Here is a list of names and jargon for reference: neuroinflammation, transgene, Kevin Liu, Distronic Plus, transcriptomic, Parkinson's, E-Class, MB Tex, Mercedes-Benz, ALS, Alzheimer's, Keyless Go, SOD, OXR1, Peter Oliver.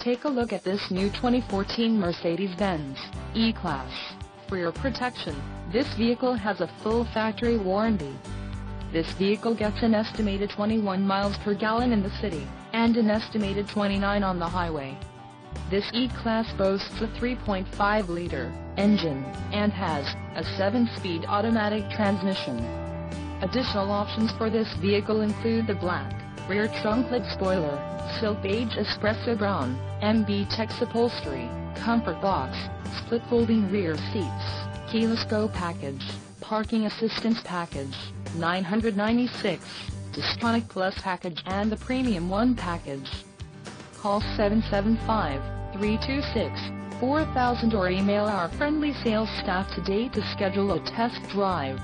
Take a look at this new 2014 Mercedes-Benz E-Class. For your protection, this vehicle has a full factory warranty. This vehicle gets an estimated 21 miles per gallon in the city, and an estimated 29 on the highway. This E-Class boasts a 3.5-liter engine, and has a 7-speed automatic transmission. Additional options for this vehicle include the black rear trunk lid spoiler, silk beige espresso brown, MB Tex upholstery, comfort box, split folding rear seats, keyless go package, parking assistance package, 996, Distronic Plus package and the Premium One package. Call 775-326-4000 or email our friendly sales staff today to schedule a test drive.